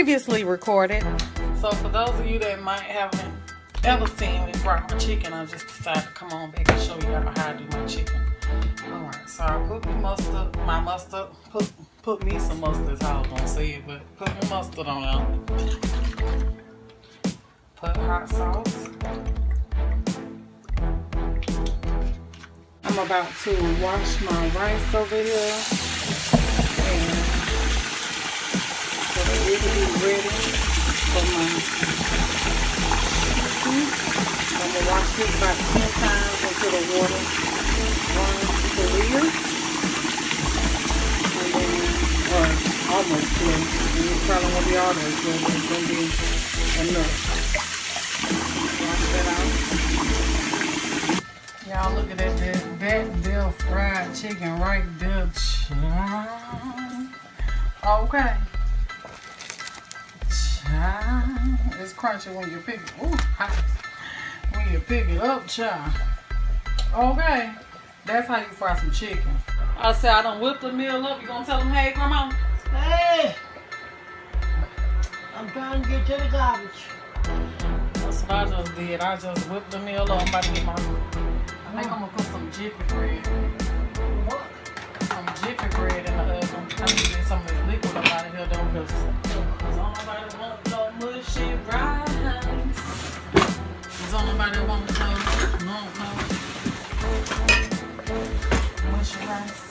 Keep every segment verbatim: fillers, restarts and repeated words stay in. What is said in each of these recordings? previously recorded. So for those of you that might haven't ever seen me rock my chicken, I just decided to come on back and show you how I do my chicken. Alright, so I put mustard, my mustard, put, put me some mustard is how I was going to say it, but put your mustard on out. Put hot sauce. I'm about to wash my rice over here, and so that it will be ready for my soup. I'm going to wash this about ten times until the water runs clear, and then, or almost clear, and it's probably going to be almost clear, but it's going to be enough. Wash that out. Y'all look at that, that, that dill fried chicken right there. Okay. It's crunchy when you pick it. Ooh, hot. When you pick it up, child. Okay. That's how you fry some chicken. I said I done whipped the meal up. You gonna tell them, hey, grandma? Hey! I'm trying to get to the garbage. That's what I just did. I just whipped the meal up. I'm about to get my... I think I'm gonna put some Jiffy bread. What? Some Jiffy bread in the oven. I need to get some of this liquid up out of here, though, because somebody wants no mushy rice. Somebody wants no, no, no mushy rice.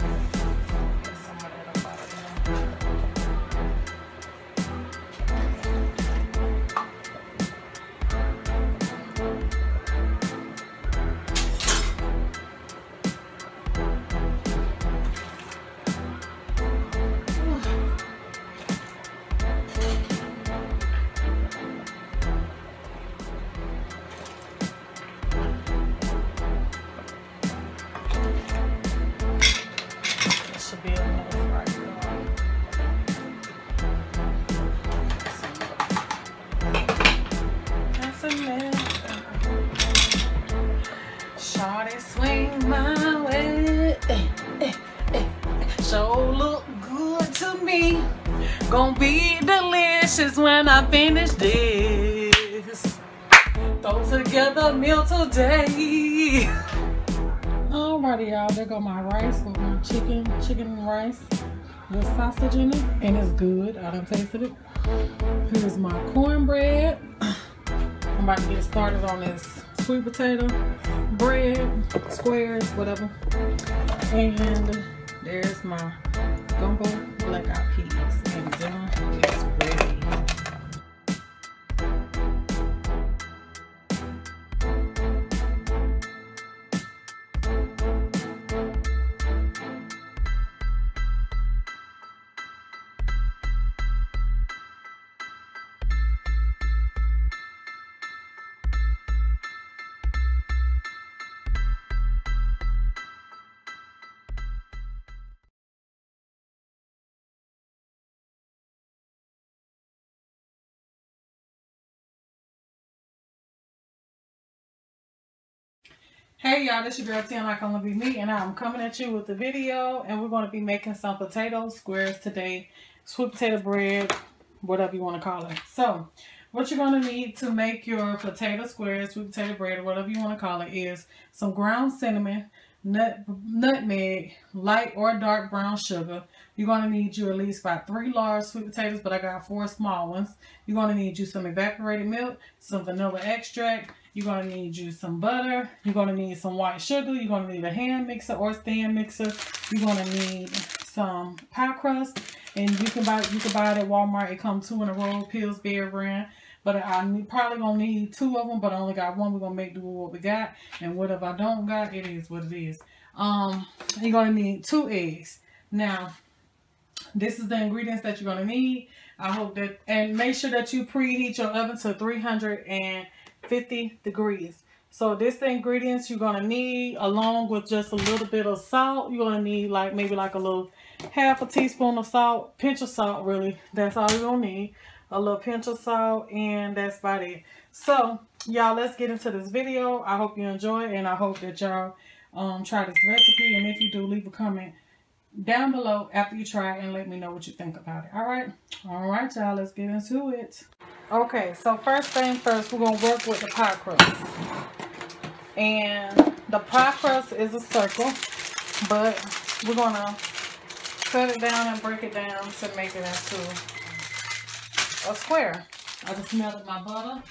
Get some of that up out of here. Shawty swing my way, eh, eh, eh. Show look good to me. Gonna be delicious when I finish this. Throw together meal today. Alrighty, y'all. There go my rice with my chicken, chicken and rice with sausage in it, and it's good. I done tasted it. Here's my cornbread. I'm about to get started on this sweet potato bread, squares, whatever. And there's my gumbo black-eyed peas. And dinner is ready. Hey y'all, this your girl Tiana I Can Only Be Me, and I'm coming at you with a video, and we're going to be making some potato squares today. Sweet potato bread, whatever you want to call it. So, what you're going to need to make your potato squares, sweet potato bread, or whatever you want to call it, is some ground cinnamon, nut, nutmeg, light or dark brown sugar. You're going to need you at least about three large sweet potatoes, but I got four small ones. You're going to need you some evaporated milk, some vanilla extract. You're going to need you some butter. You're going to need some white sugar. You're going to need a hand mixer or stand mixer. You're going to need some pie crust. And you can buy you can buy it at Walmart. It comes two in a row, Pillsbury brand. But I'm probably going to need two of them, but I only got one. We're going to make do with what we got. And whatever I don't got, it is what it is. Um, you're going to need two eggs. Now, this is the ingredients that you're going to need. I hope that, and make sure that you preheat your oven to three hundred fifty degrees. So this the ingredients you're gonna need, along with just a little bit of salt. You're gonna need like maybe like a little half a teaspoon of salt, pinch of salt, really. That's all you're gonna need, a little pinch of salt, and that's about it. So y'all, let's get into this video. I hope you enjoy, and I hope that y'all um try this recipe, and if you do, leave a comment down below after you try and let me know what you think about it. All right all right y'all, let's get into it. Okay, so first thing first, we're gonna work with the pie crust, and the pie crust is a circle, but we're gonna cut it down and break it down to make it into a square. I just melted my butter.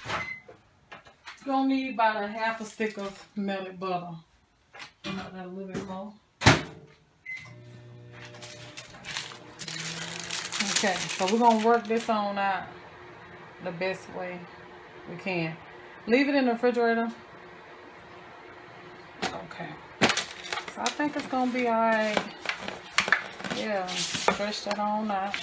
You're gonna need about a half a stick of melted butter, melt that a little bit more. Okay, so we're gonna work this on out the best way we can. Leave it in the refrigerator. Okay, so I think it's gonna be all right. Yeah, stretch that on out.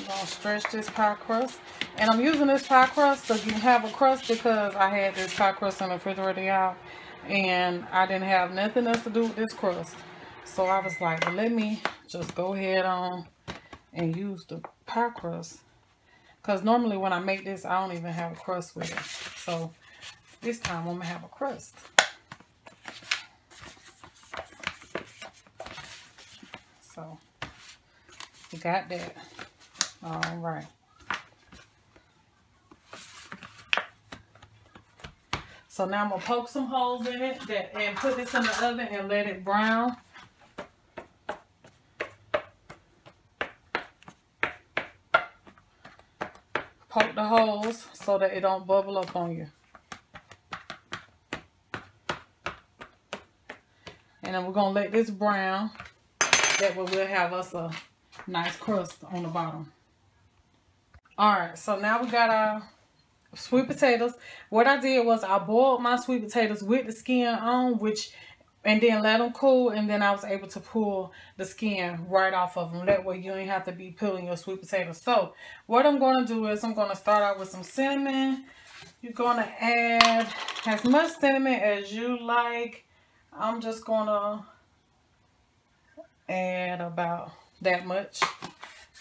I'm gonna stretch this pie crust, and I'm using this pie crust so you have a crust, because I had this pie crust in the refrigerator, y'all, and I didn't have nothing else to do with this crust, so I was like, well, let me just go ahead on and use the pie crust, because normally when I make this I don't even have a crust with it, so this time I'm gonna have a crust. So we got that. All right. So now I'm gonna poke some holes in it that, and put this in the oven and let it brown. Poke the holes so that it don't bubble up on you. And then we're gonna let this brown. That way we'll have us a nice crust on the bottom. Alright, so now we got our sweet potatoes. What I did was I boiled my sweet potatoes with the skin on, which and then let them cool, and then I was able to pull the skin right off of them. That way you ain't have to be peeling your sweet potatoes. So what I'm going to do is I'm going to start out with some cinnamon. You're going to add as much cinnamon as you like. I'm just going to add about that much,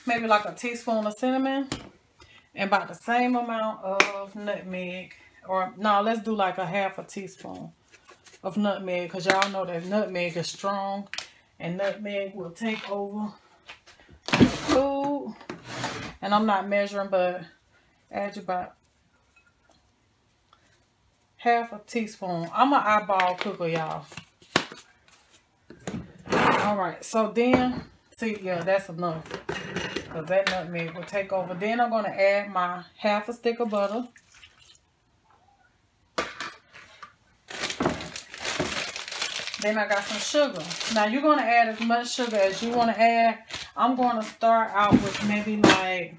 maybe like a teaspoon of cinnamon, and about the same amount of nutmeg, or no, let's do like a half a teaspoon of nutmeg, because y'all know that nutmeg is strong and nutmeg will take over the food. And I'm not measuring, but add about half a teaspoon. I'm an eyeball cooker, y'all. Alright, so then, see, yeah, that's enough, because that nutmeg will take over. Then I'm going to add my half a stick of butter. Then I got some sugar. Now, you're going to add as much sugar as you want to add. I'm going to start out with maybe like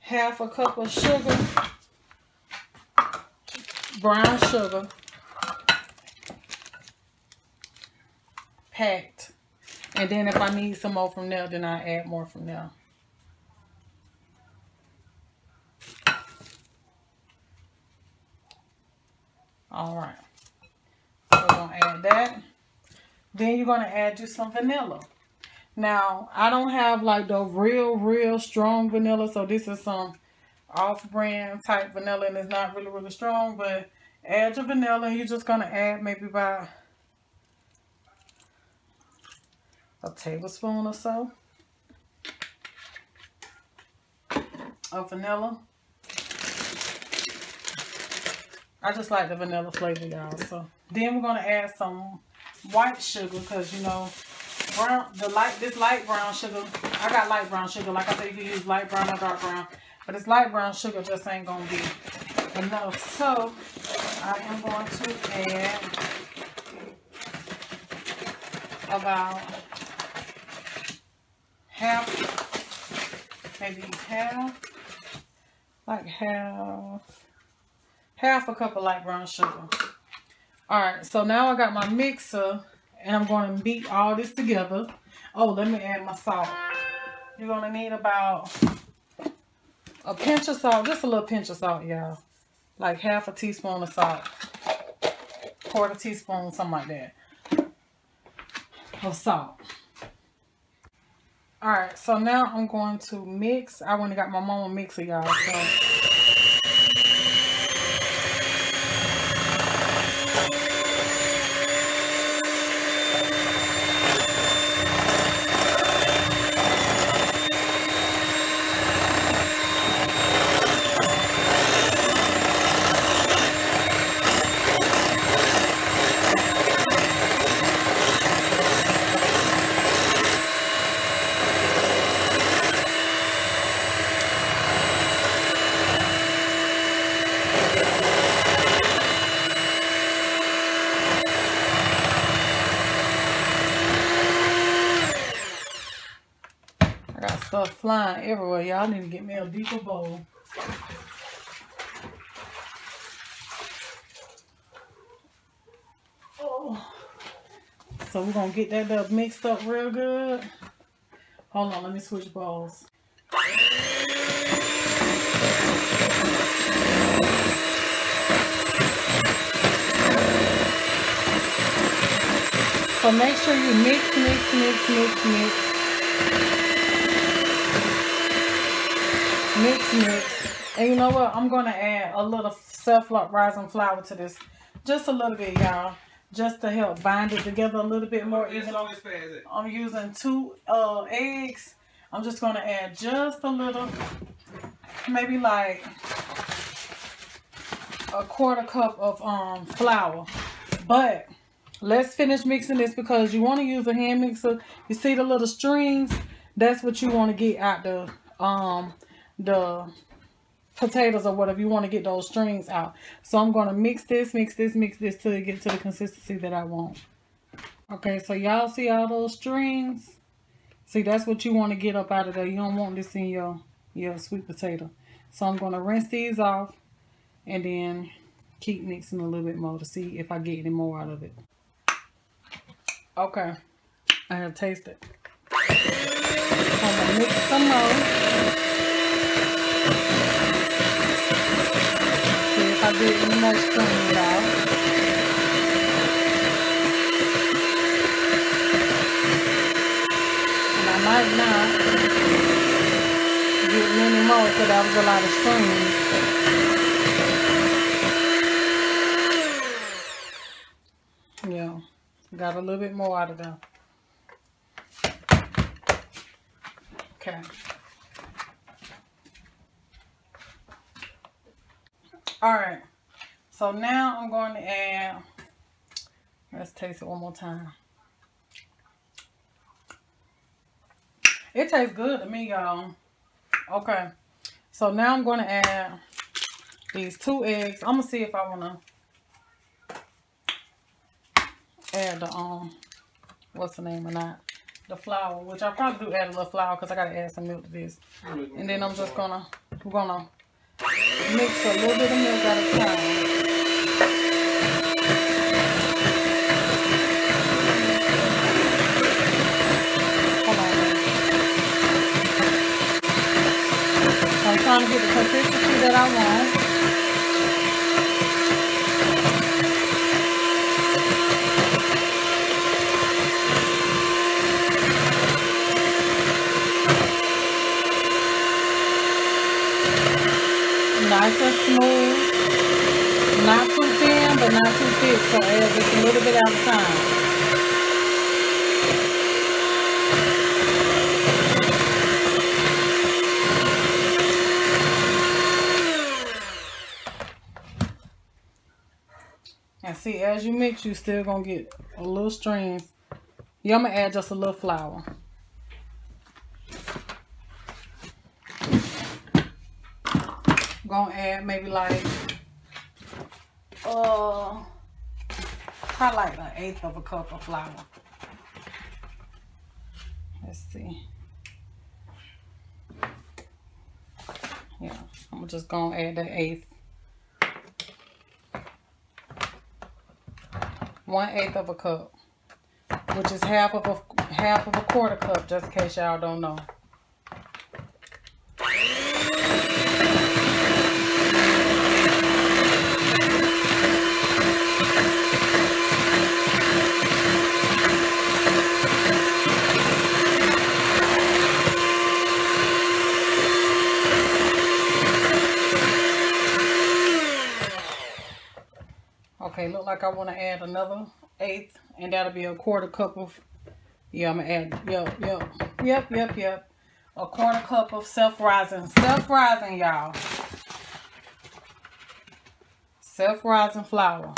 half a cup of sugar, brown sugar. Packed, and then if I need some more from there, then I add more from there. All right, so we're gonna add that. Then you're gonna add just some vanilla. Now I don't have like the real, real strong vanilla, so this is some off-brand type vanilla, and it's not really, really strong. But add your vanilla, and you're just gonna add maybe about a tablespoon or so of vanilla. I just like the vanilla flavor, y'all. So then we're gonna add some white sugar, because you know, brown, the light, this light brown sugar. I got light brown sugar. Like I said, you can use light brown or dark brown, but this light brown sugar just ain't gonna be enough. So I am going to add about half, maybe half, like half, half a cup of light brown sugar. All right, so now I got my mixer, and I'm going to beat all this together. Oh, let me add my salt. You're going to need about a pinch of salt, just a little pinch of salt, y'all. Like half a teaspoon of salt, quarter teaspoon, something like that, of salt. All right, so now I'm going to mix. I went and got my mama mixer, y'all. So flying everywhere. Y'all need to get me a bigger bowl. Oh. So we're going to get that up mixed up real good. Hold on, let me switch bowls. So make sure you mix, mix, mix, mix, mix. Mix, mix. And you know what? I'm going to add a little self-love rising flour to this. Just a little bit, y'all. Just to help bind it together a little bit more. It's always fast. I'm using two uh, eggs. I'm just going to add just a little. Maybe like a quarter cup of um, flour. But let's finish mixing this because you want to use a hand mixer. You see the little strings? That's what you want to get out the um the potatoes or whatever. You want to get those strings out. So I'm going to mix this, mix this, mix this till it gets to the consistency that I want. Okay, so y'all see all those strings? See, that's what you want to get up out of there. You don't want this in your, your sweet potato. So I'm going to rinse these off and then keep mixing a little bit more to see if I get any more out of it. Okay, I have tasted. I'm gonna mix some more. See if I get any more string, y'all. And I might not get many more because that was a lot of strings. Yeah. Got a little bit more out of them. Okay. Alright. So now I'm going to add, let's taste it one more time. It tastes good to me, y'all. Okay. So now I'm going to add these two eggs. I'm going to see if I want to add the um what's the name or not the flour, which I probably do add a little flour because I gotta add some milk to this. And then I'm just gonna we're gonna mix a little bit of milk at a time. Hold on. I'm trying to get the consistency that I want. Nice and smooth, not too thin, but not too thick, so add just a little bit at a time. And see, as you mix, you still gonna get a little strings. Yeah, I'm gonna add just a little flour. Gonna add maybe like uh probably like an eighth of a cup of flour. Let's see. Yeah, I'm just gonna add that eighth. One eighth of a cup, which is half of a half of a quarter cup, just in case y'all don't know. Okay, look like I want to add another eighth, and that'll be a quarter cup of, yeah, I'm going to add, yep, yep, yep, yep, yep, a quarter cup of self-rising, self-rising, y'all, self-rising flour,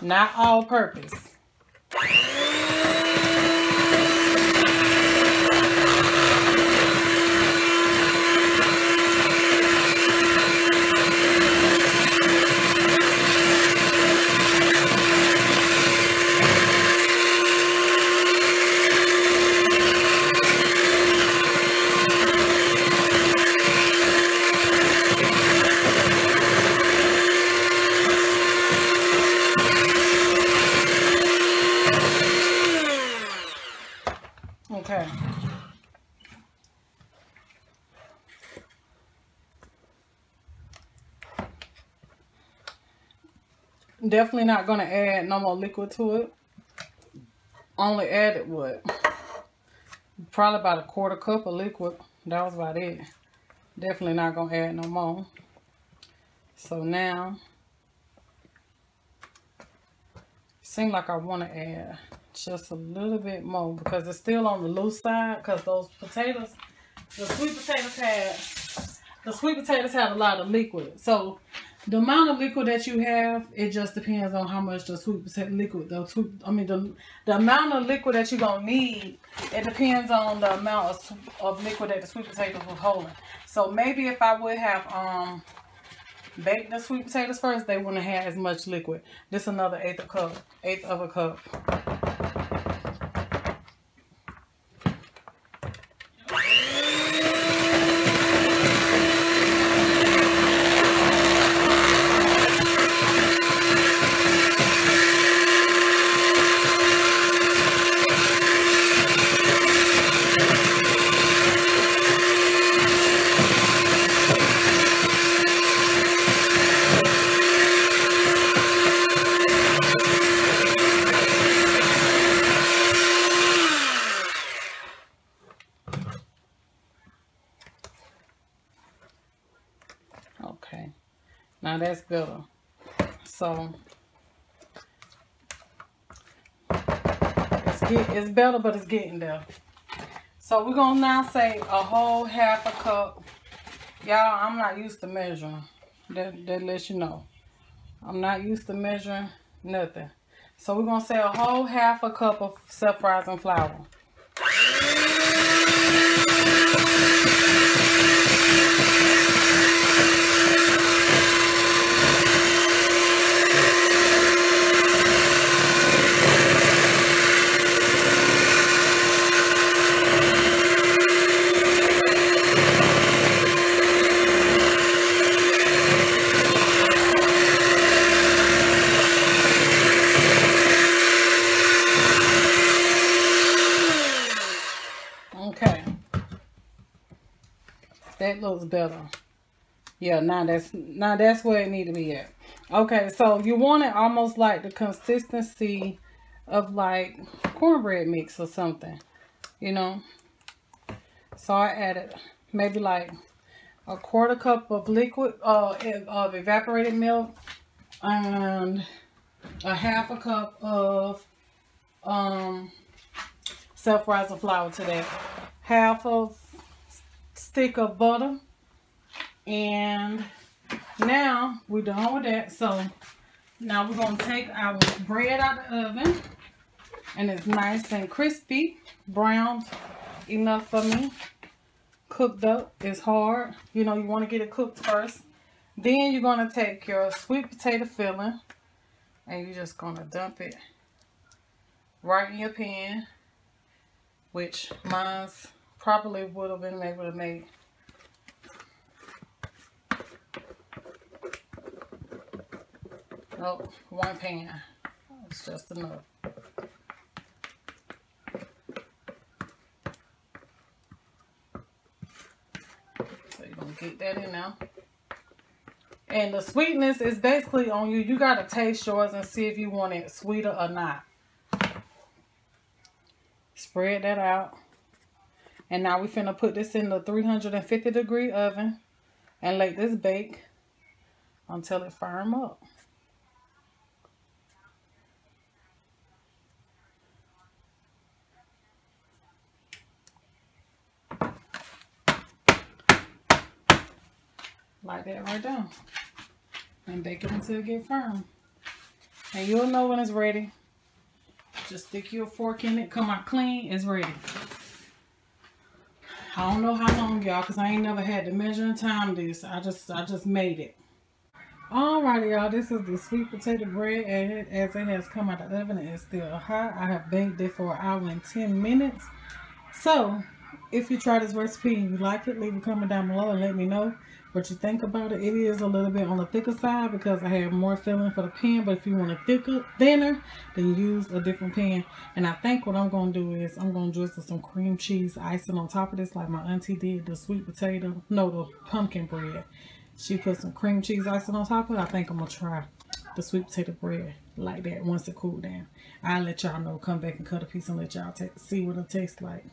not all-purpose. Definitely not going to add no more liquid to it. Only added what? Probably about a quarter cup of liquid. That was about it. Definitely not going to add no more. So now, seems like I want to add just a little bit more because it's still on the loose side, because those potatoes, the sweet potatoes had, the sweet potatoes had a lot of liquid. So the amount of liquid that you have, it just depends on how much the sweet potato liquid, the sweet, I mean, the, the amount of liquid that you're going to need, it depends on the amount of, of liquid that the sweet potatoes was holding. So maybe if I would have um, baked the sweet potatoes first, they wouldn't have had as much liquid. This is another eighth of a cup, eighth of a cup. Now that's better. So it's, get, it's better, but it's getting there. So we're gonna now say a whole half a cup. Y'all, I'm not used to measuring. That, that lets you know. I'm not used to measuring nothing. So we're gonna say a whole half a cup of self-rising flour. That looks better. Yeah, now that's now that's where it need to be at. Okay, so you want it almost like the consistency of like cornbread mix or something, you know. So I added maybe like a quarter cup of liquid uh, of evaporated milk and a half a cup of um, self-rising flour to that. Half of stick of butter. And now we're done with that. So now we're going to take our bread out of the oven, and it's nice and crispy, browned enough for me. Cooked up. It's hard, you know, you want to get it cooked first. Then you're going to take your sweet potato filling and you're just going to dump it right in your pan, which mine's probably would have been able to make. Nope, one pan. It's just enough. So you're gonna get that in now. And the sweetness is basically on you. You gotta taste yours and see if you want it sweeter or not. Spread that out. And now we finna put this in the three hundred fifty degree oven and let this bake until it firm up. Like that right down. And bake it until it gets firm. And you'll know when it's ready. Just stick your fork in it, come out clean, it's ready. I don't know how long, y'all, because I ain't never had to measure and time this. I just I just made it. Alrighty, y'all. This is the sweet potato bread as it has come out of the oven. It's still hot. I have baked it for an hour and ten minutes. So, if you try this recipe and you like it, leave a comment down below and let me know what you think about it. It is a little bit on the thicker side because I have more filling for the pan. But if you want a thicker, thinner, then use a different pan. And I think what I'm going to do is I'm going to drizzle some cream cheese icing on top of this like my auntie did the sweet potato, no, the pumpkin bread. She put some cream cheese icing on top of it. I think I'm going to try the sweet potato bread like that once it cooled down. I'll let y'all know, come back and cut a piece and let y'all see what it tastes like.